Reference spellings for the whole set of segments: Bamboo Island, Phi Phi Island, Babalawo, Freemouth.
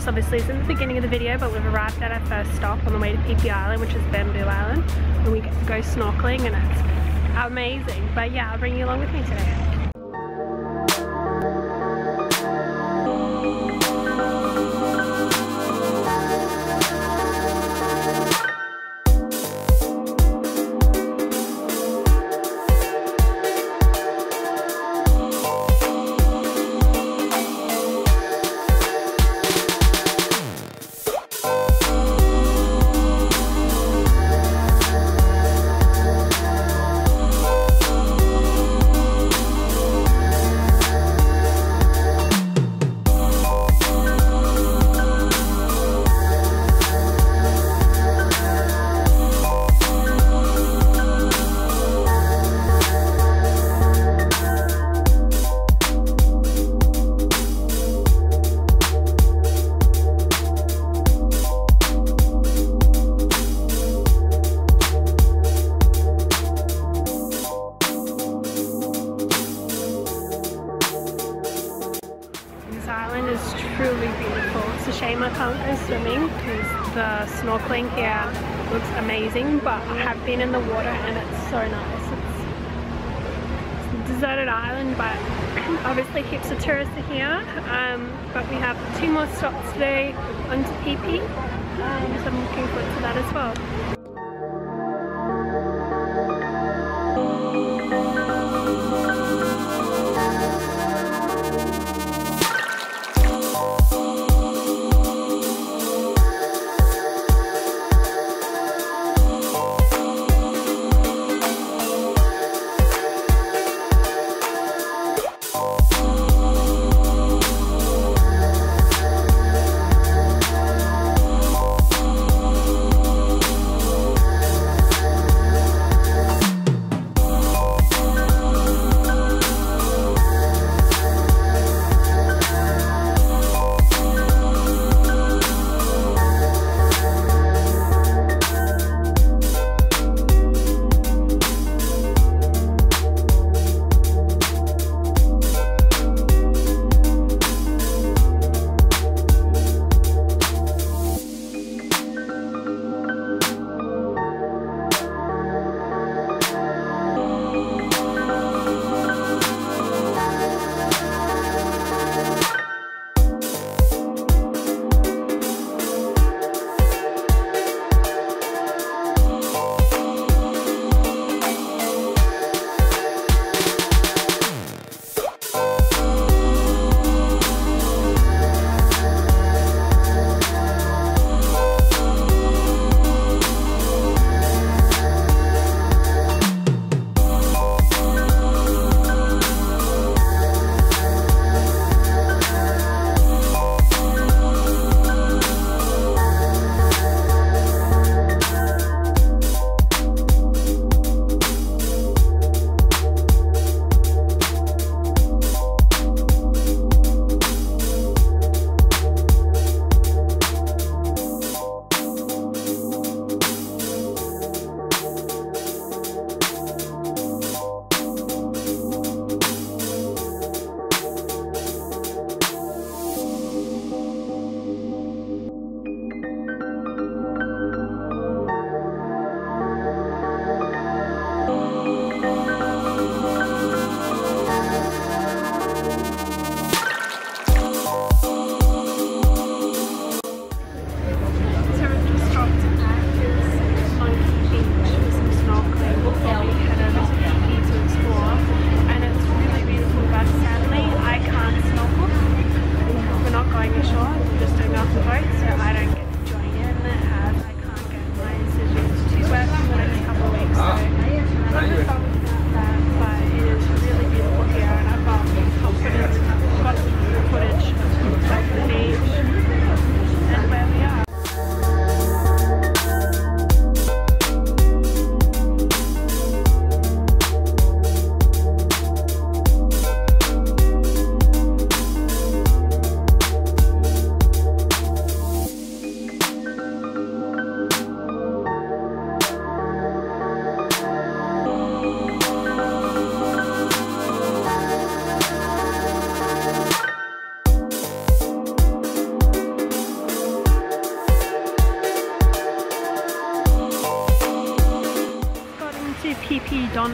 This obviously is in the beginning of the video, but we've arrived at our first stop on the way to Phi Phi Island, which is Bamboo Island, and we go snorkeling and it's amazing. But yeah, I'll bring you along with me today. Shame I can't go swimming because the snorkeling here looks amazing, but I have been in the water and it's so nice. It's a deserted island, but obviously heaps of tourists are here, but we have 2 more stops today onto Phi Phi, so I'm looking forward to that as well.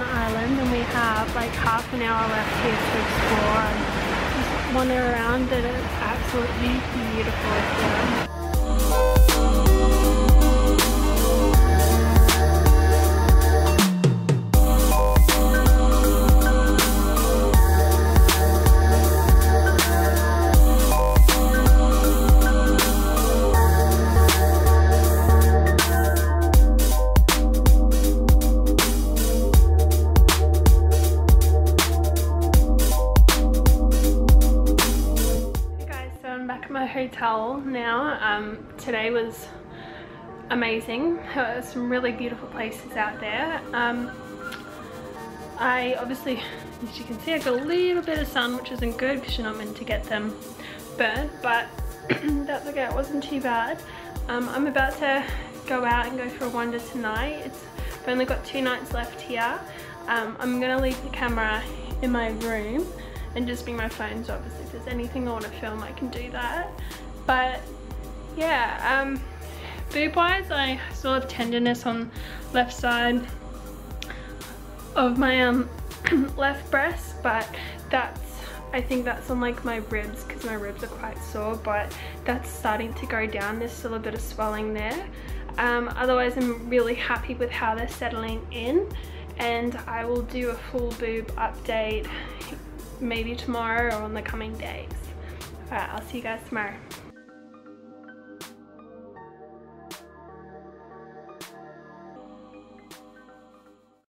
island, and we have like half an hour left here to explore and just wander around, and it's absolutely beautiful here. Hotel now. Today was amazing. There were some really beautiful places out there. I obviously, as you can see, I got a little bit of sun, which isn't good because you're not meant to get them burnt, but that's okay, it wasn't too bad. I'm about to go out and go for a wander tonight. I've only got 2 nights left here. I'm gonna leave the camera in my room and just bring my phone, so obviously if there's anything I want to film I can do that. But yeah, boob wise I still have tenderness on left side of my left breast, but I think that's on like my ribs, because my ribs are quite sore, but that's starting to go down. There's still a bit of swelling there. Otherwise I'm really happy with how they're settling in, and I will do a full boob update maybe tomorrow or on the coming days. Alright, I'll see you guys tomorrow.